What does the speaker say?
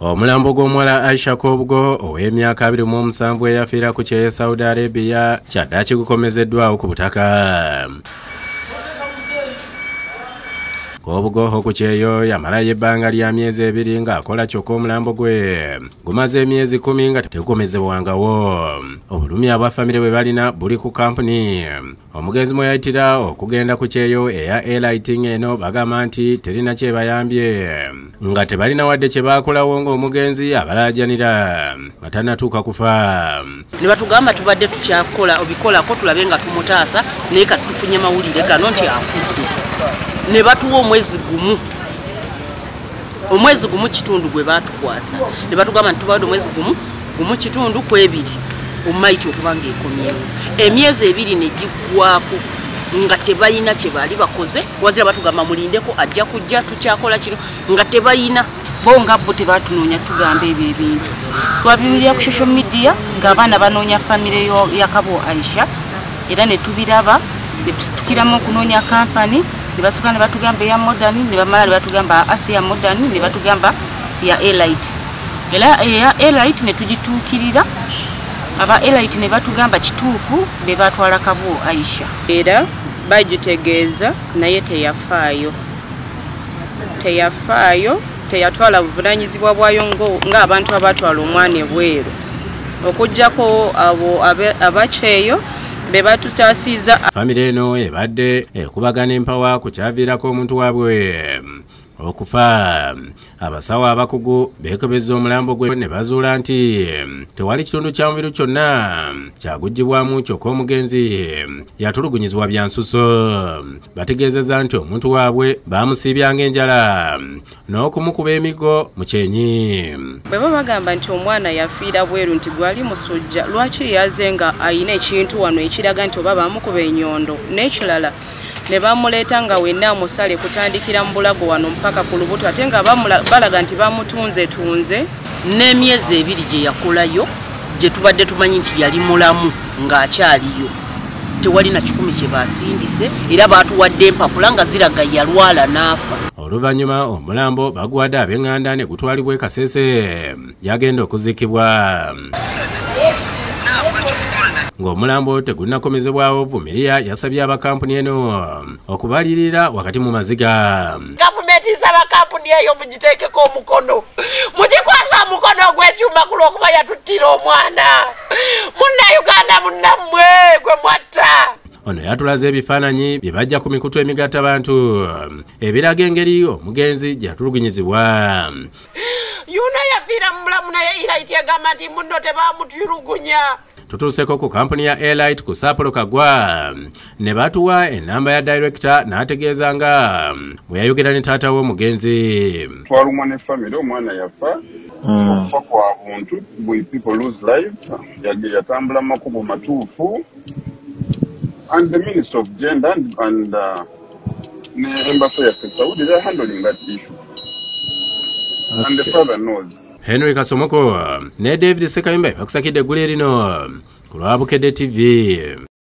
Omulambo gw'omuwala Aisha Kabugo ow'emyaka 27 eyafiira ku kye Saudi Arabia kyaddaaki gukomezeddwawo ku butaka. Kabugo ku kyeyo yamalayo ebbanga lya myezi 2 ng'akola kyokka omulambo gwe gumaze emyezi 10 nga tegukomezebwangawo. Obulumi abafamire bwe balina buli ku kampuni. Omugenzi mwe yayitira okugenda ku kyeyo eya airlighting eno bagamba nti terina kyebayambye. Nga tebalina wadde kye baakolawo ng'omugenzi abalaajanira nga tannatuuka kufa. Ne batugamba tubadde tukyakola obikolako tulabe nga tumutaasa naye kati tufunye mawulire gano nti afudde. Ne batuwa omwezi gumu kitundu gwe batukwaza ne batugamba ntubadde omwezi gumu kitundu kwebiri omaiti okubanga ekomyewo emyezi 2 ne giggwako nga tebayina kye baali bakoze wazira batugamba mulindeko ajja kujja tukyakola kino nga tebayina bo nga bo tebatunoonya tugamba ebyo ebintu twabiwulira ku social media ng'abaana banoonya famire yakabo Aisha era ne tubiraba ne tustukiramu okunoonya kampani ne basuka ne batugamba ya modern ne bamala ne batugamba Asia modern ne batugamba ya elite ya elite ne tujituukirira aba elite ne batugamba kituufu be batwala kabo Aisha era bajitegeeza naye teyafaayo teyatwala buvunanyizibwa bwayo ng'abantu abatwala omwana ebweru okujjako abo abacheyo beba tutasiza famire eno ebadde ekubagana empawa ku kyaviirako omuntu waabwe okufa. Abasawo abakugu beekebezza omulambo gwe ne bazuula nti tewali kitundu kya mubiri kyonna kyagugibwamu kyokka omugenzi yatulugunyizibwa bya nsuso. Bategeezezza nti omuntu waabwe baamusiibyanga enjala n'okumukuba emigo mu kyenyi. Bwe baba bagamba nti omwana yafiira bweru nti gwali musujja lwaki yaze nga ayina ekintu wano ekiraga nti oba baamukuba ennyondo n'ekirala ne bamuleeta nga wenna amusale kutandikira mbulago wano mpaka ku lubuto ate nga balaga nti bamutunze n'emyezi 2 gye yakolayo gye tubadde tumanyi nti yali mulamu ng'akyaliyo tewali na kikumi kye basindise era baatuwadde empapula nga ziraga yalwala n'afa. Oluvannyuma omulambo baguwadde ab'enganda ne gutwalibwa e Kasese yagenda okuzikibwa. Ng'omulambo tegunnakomezebwawo Vumiria yasabye abakampuni eno okubalirira wakati mu maziga. Gavumenti isaba kampuni eyo mugiteekeko omukono mugikwasa omukono ogw'ekyuma ku lw'okuba yatuttira omwana munnayuganda munnammwe gwe mwatta. Ono yatulaze ebifaananyi bye bajja ku mikutu emigatta bantu ebiraga engeri omugenzi gyatulugunyizibwa. Yuno yafiira mulamu naye Elite egamba nti munno tebaamutulugunya. Tutuuseko ku kampuni ya Elite ku Sapporo Kagwa ne batuwa enamba ya director n'ategeeza nga bwe yayogera ne taata w'omugenzi. Twalumwa ne family omwana yafa okufa kwa buntu we people lose lives yatambula makubo matuufu and the Minister of Gender and ne Embassy ya Saudi they are handling that issue and the father knows. Henry Kasomoko ne David Sekayimba bakusakidde eggulu erino ku Lwabukedde TV.